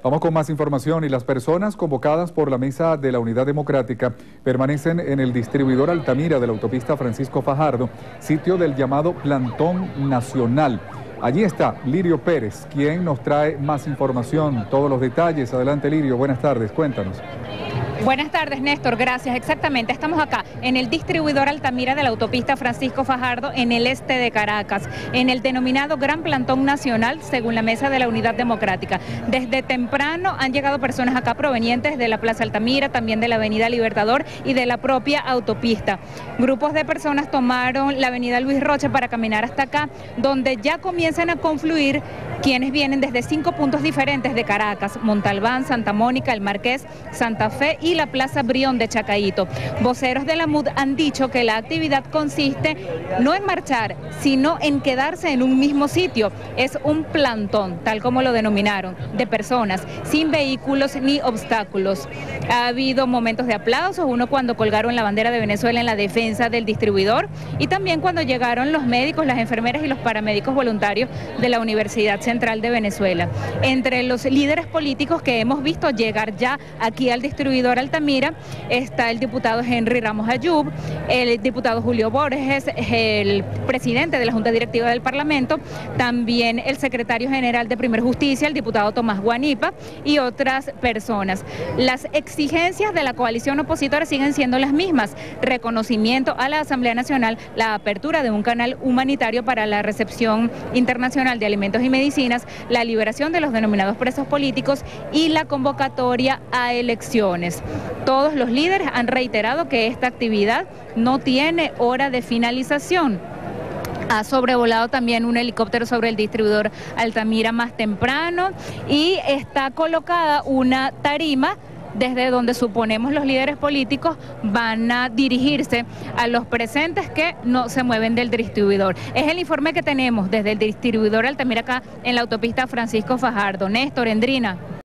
Vamos con más información y las personas convocadas por la Mesa de la Unidad Democrática permanecen en el distribuidor Altamira de la autopista Francisco Fajardo, sitio del llamado Plantón Nacional. Allí está Lirio Pérez, quien nos trae más información, todos los detalles. Adelante, Lirio, buenas tardes, cuéntanos. Buenas tardes, Néstor, gracias. Exactamente, estamos acá en el distribuidor Altamira de la autopista Francisco Fajardo en el este de Caracas, en el denominado Gran Plantón Nacional, según la Mesa de la Unidad Democrática. Desde temprano han llegado personas acá provenientes de la Plaza Altamira, también de la Avenida Libertador y de la propia autopista. Grupos de personas tomaron la Avenida Luis Roche para caminar hasta acá, donde ya comienzan a confluir quienes vienen desde 5 puntos diferentes de Caracas: Montalbán, Santa Mónica, El Marqués, Santa Fe y la Plaza Brión de Chacaíto. Voceros de la MUD han dicho que la actividad consiste no en marchar, sino en quedarse en un mismo sitio. Es un plantón, tal como lo denominaron, de personas, sin vehículos ni obstáculos. Ha habido momentos de aplausos, uno cuando colgaron la bandera de Venezuela en la defensa del distribuidor, y también cuando llegaron los médicos, las enfermeras y los paramédicos voluntarios de la Universidad Central de Venezuela. Entre los líderes políticos que hemos visto llegar ya aquí al distribuidor Altamira está el diputado Henry Ramos Allup, el diputado Julio Borges, el presidente de la Junta Directiva del Parlamento, también el secretario general de Primera Justicia, el diputado Tomás Guanipa, y otras personas. Las exigencias de la coalición opositora siguen siendo las mismas: reconocimiento a la Asamblea Nacional, la apertura de un canal humanitario para la recepción internacional de alimentos y medicinas, la liberación de los denominados presos políticos y la convocatoria a elecciones. Todos los líderes han reiterado que esta actividad no tiene hora de finalización. Ha sobrevolado también un helicóptero sobre el distribuidor Altamira más temprano y está colocada una tarima desde donde suponemos los líderes políticos van a dirigirse a los presentes que no se mueven del distribuidor. Es el informe que tenemos desde el distribuidor Altamira acá en la autopista Francisco Fajardo. Néstor, Endrina.